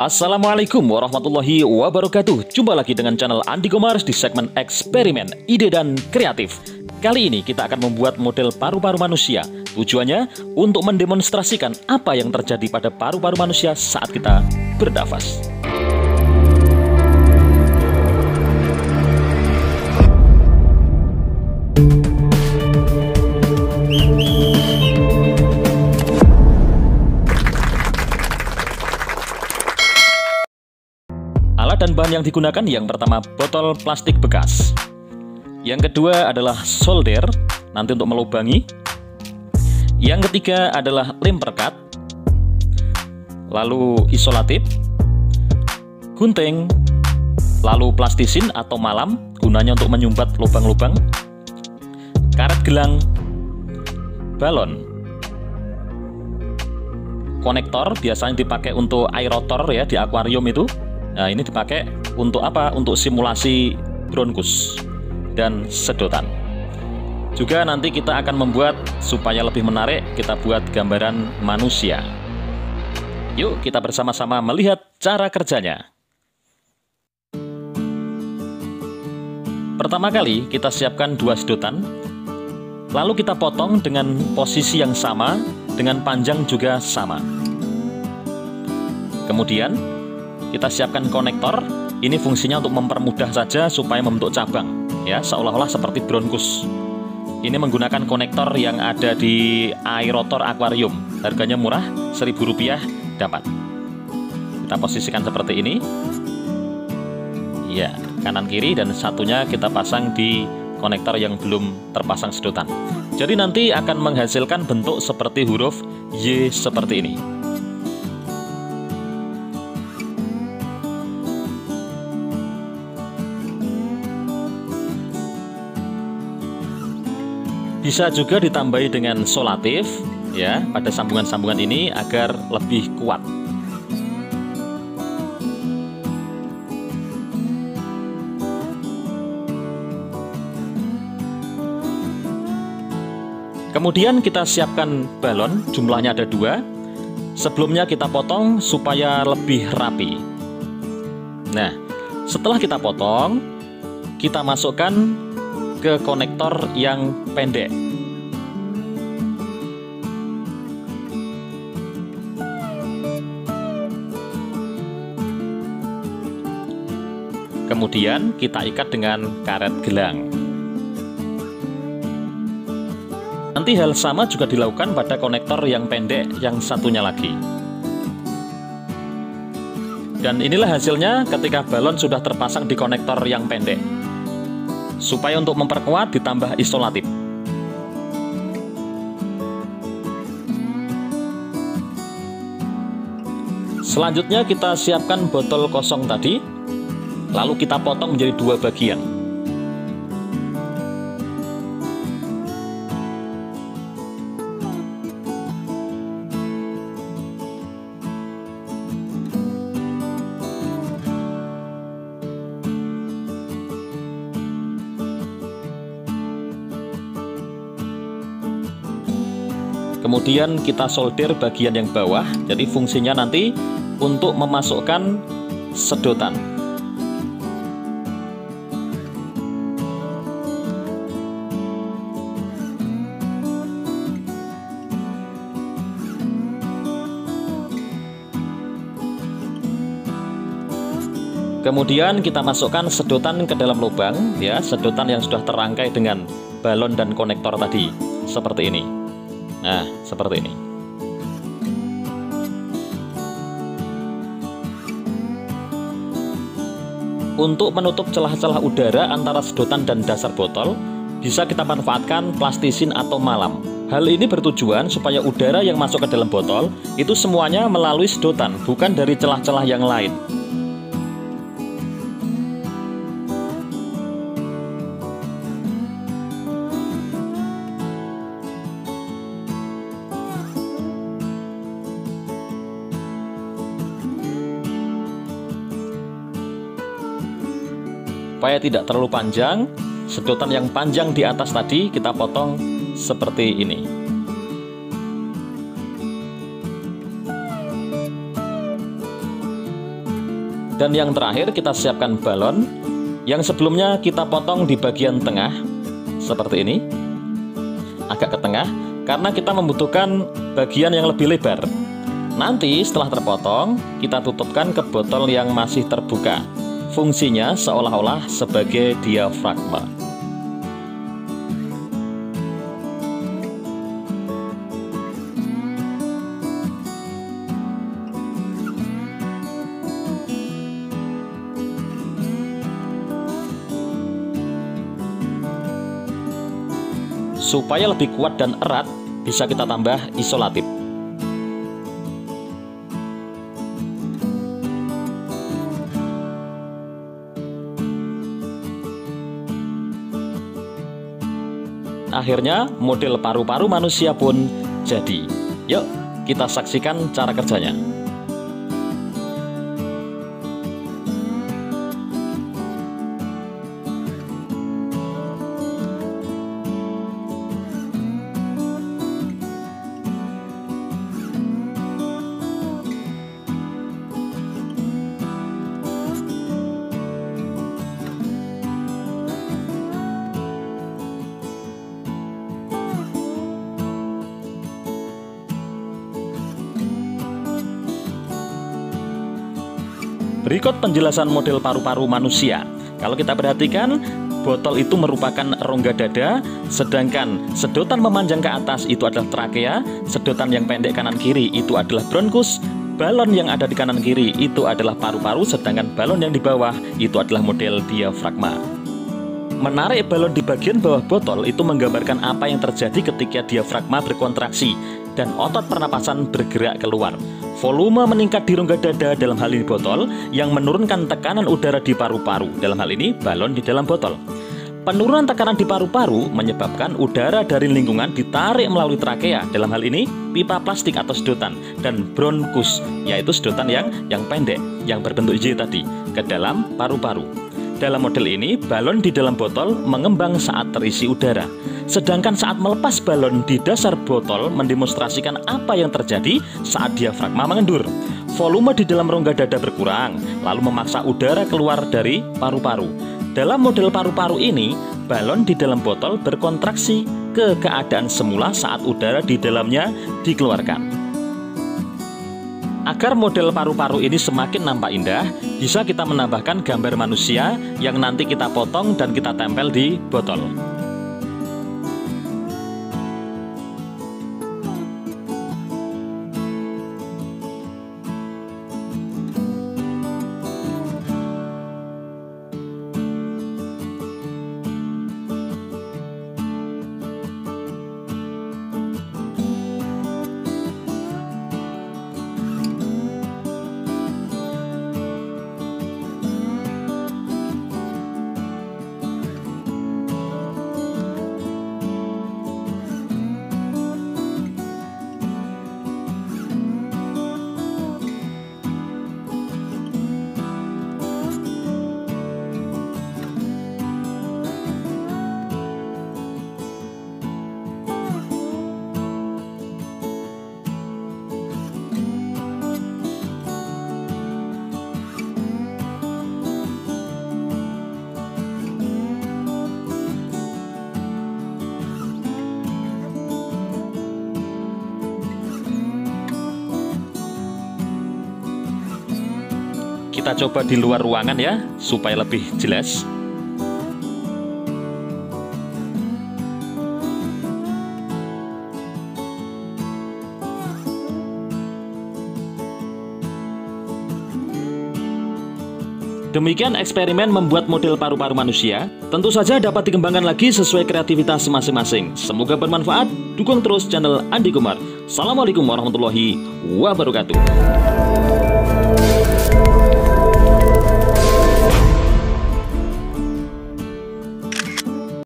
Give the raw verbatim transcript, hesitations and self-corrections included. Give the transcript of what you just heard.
Assalamualaikum warahmatullahi wabarakatuh. Jumpa lagi dengan channel Andy Gomars di segmen eksperimen, ide dan kreatif. Kali ini kita akan membuat model paru-paru manusia. Tujuannya untuk mendemonstrasikan apa yang terjadi pada paru-paru manusia saat kita bernafas. Alat dan bahan yang digunakan, yang pertama botol plastik bekas, yang kedua adalah solder nanti untuk melubangi, yang ketiga adalah lem perkat, lalu isolatif, gunting, lalu plastisin atau malam gunanya untuk menyumbat lubang-lubang, karet gelang, balon, konektor biasanya dipakai untuk air rotor ya di akuarium itu. Nah, ini dipakai untuk apa? Untuk simulasi bronkus dan sedotan. Juga nanti kita akan membuat, supaya lebih menarik, kita buat gambaran manusia. Yuk kita bersama-sama melihat cara kerjanya. Pertama kali kita siapkan dua sedotan, lalu kita potong dengan posisi yang sama, dengan panjang juga sama. Kemudian kita siapkan konektor. Ini fungsinya untuk mempermudah saja supaya membentuk cabang ya, seolah-olah seperti bronkus. Ini menggunakan konektor yang ada di aerotor akuarium. Harganya murah, seribu rupiah dapat. Kita posisikan seperti ini. Ya, kanan kiri, dan satunya kita pasang di konektor yang belum terpasang sedotan. Jadi nanti akan menghasilkan bentuk seperti huruf Y seperti ini. Bisa juga ditambahi dengan solatif ya pada sambungan-sambungan ini agar lebih kuat. Kemudian kita siapkan balon, jumlahnya ada dua. Sebelumnya kita potong supaya lebih rapi. Nah, setelah kita potong, kita masukkan ke konektor yang pendek. Kemudian kita ikat dengan karet gelang. Nanti hal sama juga dilakukan pada konektor yang pendek yang satunya lagi. Dan inilah hasilnya ketika balon sudah terpasang di konektor yang pendek. Supaya untuk memperkuat ditambah isolatif. Selanjutnya kita siapkan botol kosong tadi, lalu kita potong menjadi dua bagian. Kemudian kita solder bagian yang bawah, jadi fungsinya nanti untuk memasukkan sedotan. Kemudian kita masukkan sedotan ke dalam lubang, ya, sedotan yang sudah terangkai dengan balon dan konektor tadi, seperti ini. Nah, seperti ini. Untuk menutup celah-celah udara antara sedotan dan dasar botol, bisa kita manfaatkan plastisin atau malam. Hal ini bertujuan supaya udara yang masuk ke dalam botol itu semuanya melalui sedotan, bukan dari celah-celah yang lain. Supaya tidak terlalu panjang, sedotan yang panjang di atas tadi kita potong seperti ini. Dan yang terakhir kita siapkan balon yang sebelumnya kita potong di bagian tengah seperti ini, agak ke tengah, karena kita membutuhkan bagian yang lebih lebar. Nanti setelah terpotong kita tutupkan ke botol yang masih terbuka. Fungsinya seolah-olah sebagai diafragma. Supaya lebih kuat dan erat, bisa kita tambah isolatif. Akhirnya, model paru-paru manusia pun jadi. Yuk, kita saksikan cara kerjanya. Berikut penjelasan model paru-paru manusia. Kalau kita perhatikan, botol itu merupakan rongga dada, sedangkan sedotan memanjang ke atas itu adalah trakea, sedotan yang pendek kanan-kiri itu adalah bronkus, balon yang ada di kanan-kiri itu adalah paru-paru, sedangkan balon yang di bawah itu adalah model diafragma. Menarik balon di bagian bawah botol itu menggambarkan apa yang terjadi ketika diafragma berkontraksi dan otot pernapasan bergerak keluar. Volume meningkat di rongga dada dalam hal ini botol, yang menurunkan tekanan udara di paru-paru, dalam hal ini balon di dalam botol. Penurunan tekanan di paru-paru menyebabkan udara dari lingkungan ditarik melalui trakea, dalam hal ini pipa plastik atau sedotan, dan bronkus, yaitu sedotan yang yang pendek, yang berbentuk Y tadi, ke dalam paru-paru. Dalam model ini, balon di dalam botol mengembang saat terisi udara. Sedangkan saat melepas balon di dasar botol mendemonstrasikan apa yang terjadi saat diafragma mengendur. Volume di dalam rongga dada berkurang, lalu memaksa udara keluar dari paru-paru. Dalam model paru-paru ini, balon di dalam botol berkontraksi ke keadaan semula saat udara di dalamnya dikeluarkan. Agar model paru-paru ini semakin nampak indah, bisa kita menambahkan gambar manusia yang nanti kita potong dan kita tempel di botol. Kita coba di luar ruangan ya, supaya lebih jelas. Demikian eksperimen membuat model paru-paru manusia. Tentu saja dapat dikembangkan lagi sesuai kreativitas masing-masing. Semoga bermanfaat. Dukung terus channel Andy Gomars. Assalamualaikum warahmatullahi wabarakatuh.